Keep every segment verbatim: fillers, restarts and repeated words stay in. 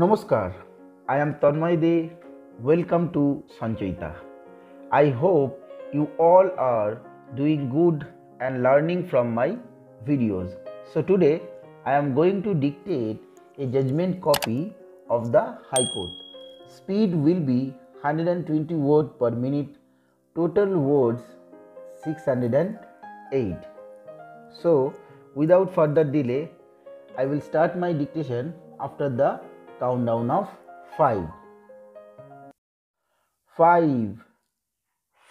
Namaskar, I am Tanmay De. Welcome to Sanchayita. I hope you all are doing good and learning from my videos. So today I am going to dictate a judgment copy of the High Court. Speed will be one hundred twenty words per minute, total words six hundred eight. So without further delay, I will start my dictation after the countdown of five. five,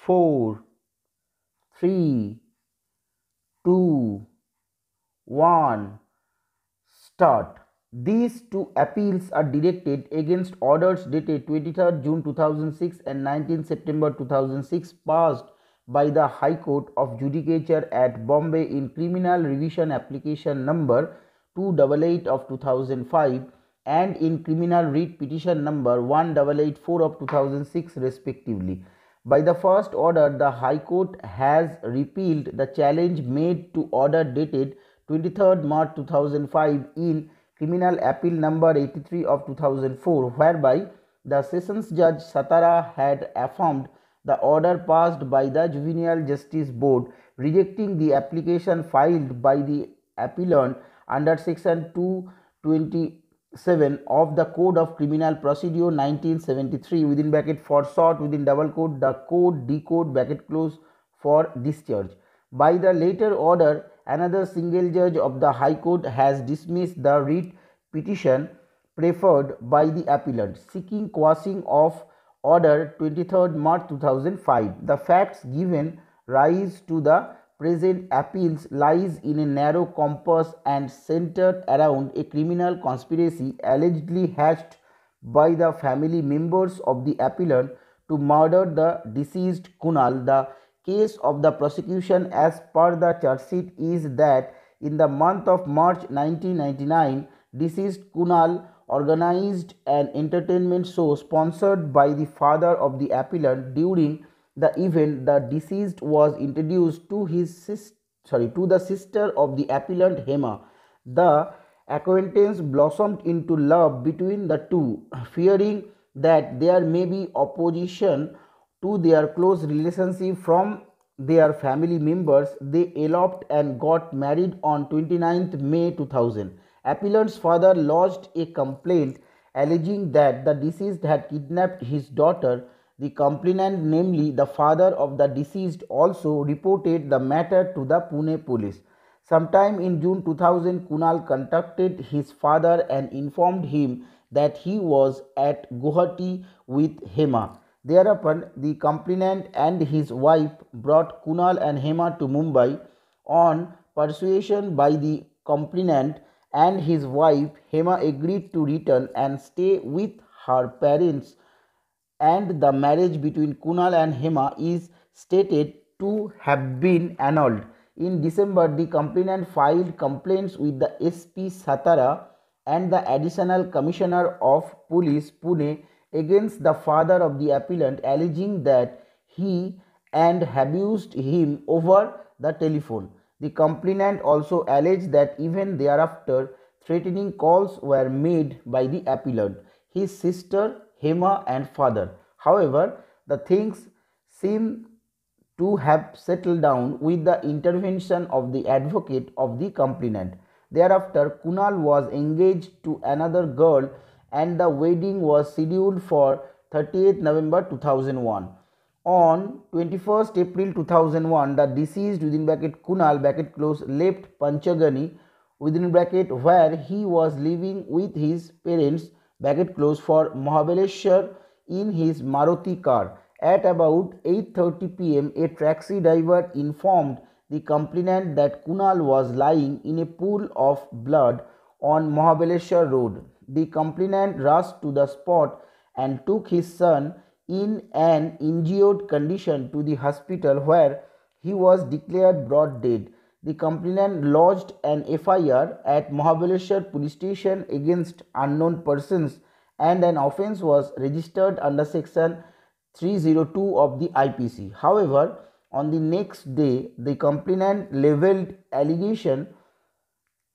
four, three, two, one, start. These two appeals are directed against orders dated twenty-third June two thousand six and nineteenth September two thousand six passed by the High Court of Judicature at Bombay in Criminal Revision Application number two eight eight of two thousand five and in Criminal Writ Petition number one eight eight four of two thousand six respectively. By the first order, the High Court has repealed the challenge made to order dated twenty-third March two thousand five in Criminal Appeal number eighty-three of two thousand four, whereby the Sessions Judge Satara had affirmed the order passed by the Juvenile Justice Board, rejecting the application filed by the appellant under Section two twenty-seven of the Code of Criminal Procedure nineteen seventy-three within bracket for short within double quote the code decode bracket close for discharge. By the later order, another single judge of the High Court has dismissed the writ petition preferred by the appellant seeking quashing of order twenty-third March two thousand five. The facts given rise to the present appeals lies in a narrow compass and centered around a criminal conspiracy allegedly hatched by the family members of the appellant to murder the deceased Kunal. The case of the prosecution as per the charge sheet is that in the month of March nineteen ninety-nine, deceased Kunal organized an entertainment show sponsored by the father of the appellant. During the event, the deceased was introduced to his sister, sorry, to the sister of the appellant, Hema. The acquaintance blossomed into love between the two. Fearing that there may be opposition to their close relationship from their family members, they eloped and got married on twenty-ninth May two thousand. Appellant's father lodged a complaint alleging that the deceased had kidnapped his daughter. The complainant, namely the father of the deceased, also reported the matter to the Pune police. Sometime in June two thousand, Kunal contacted his father and informed him that he was at Guwahati with Hema. Thereupon, the complainant and his wife brought Kunal and Hema to Mumbai. On persuasion by the complainant and his wife, Hema agreed to return and stay with her parents, and the marriage between Kunal and Hema is stated to have been annulled. In December, the complainant filed complaints with the S P Satara and the Additional Commissioner of Police Pune against the father of the appellant, alleging that he and abused him over the telephone. The complainant also alleged that even thereafter, threatening calls were made by the appellant, his sister, Hema and father. However, the things seem to have settled down with the intervention of the advocate of the complainant. Thereafter, Kunal was engaged to another girl and the wedding was scheduled for thirtieth November two thousand one. On twenty-first April two thousand one, the deceased within bracket Kunal bracket close left Panchagani within bracket where he was living with his parents bracket close for Mahabaleshwar in his Maruti car. At about eight thirty p m, a taxi driver informed the complainant that Kunal was lying in a pool of blood on Mahabaleshwar road. The complainant rushed to the spot and took his son in an injured condition to the hospital where he was declared brain dead. The complainant lodged an F I R at Mahabaleshwar police station against unknown persons and an offence was registered under section three oh two of the I P C. However, on the next day, the complainant levelled allegation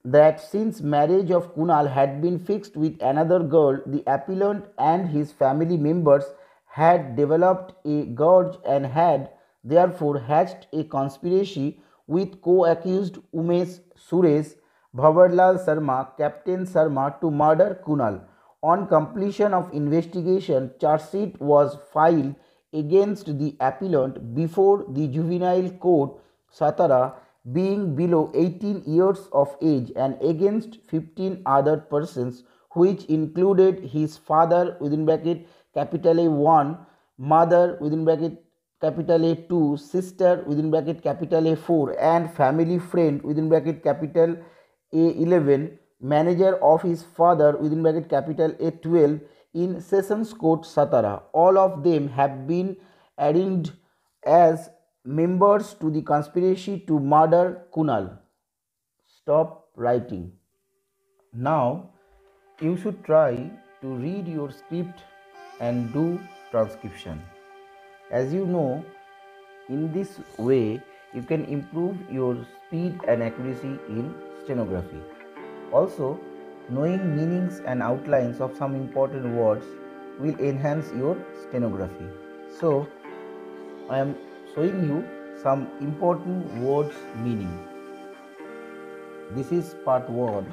that since marriage of Kunal had been fixed with another girl, the appellant and his family members had developed a grudge and had therefore hatched a conspiracy with co-accused Umesh Suresh Bhawarlal Sharma, Captain Sharma, to murder Kunal. On completion of investigation, charge sheet was filed against the appellant before the Juvenile Court, Satara, being below eighteen years of age, and against fifteen other persons, which included his father within bracket capital A one, mother within bracket capital A two, sister within bracket capital A four, and family friend within bracket capital A eleven, manager of his father within bracket capital A twelve in Sessions Court, Satara. All of them have been arraigned as members to the conspiracy to murder Kunal. Stop writing. Now you should try to read your script and do transcription. As you know, in this way you can improve your speed and accuracy in stenography. Also, knowing meanings and outlines of some important words will enhance your stenography. So I am showing you some important words meaning. This is part one.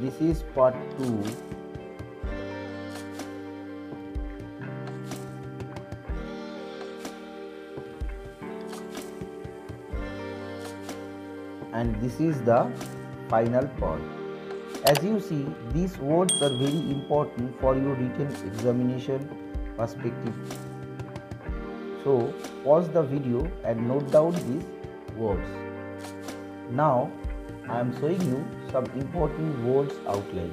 This is part two. And this is the final part. As you see, these words are very important for your written examination perspective. So, pause the video and note down these words. Now, I am showing you some important words outline.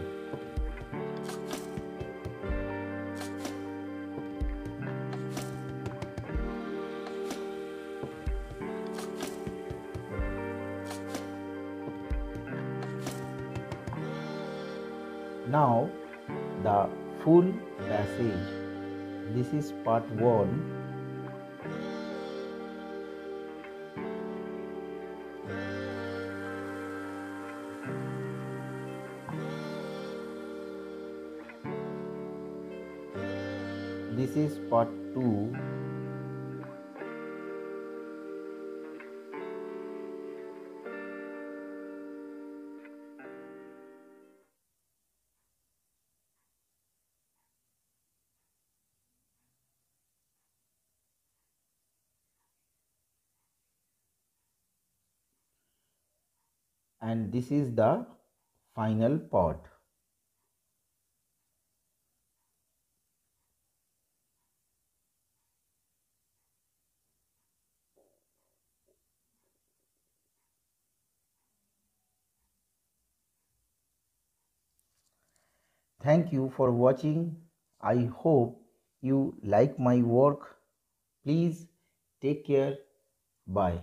Now, the full passage. This is part one. This is part two. And this is the final part. Thank you for watching. I hope you like my work. Please take care. Bye.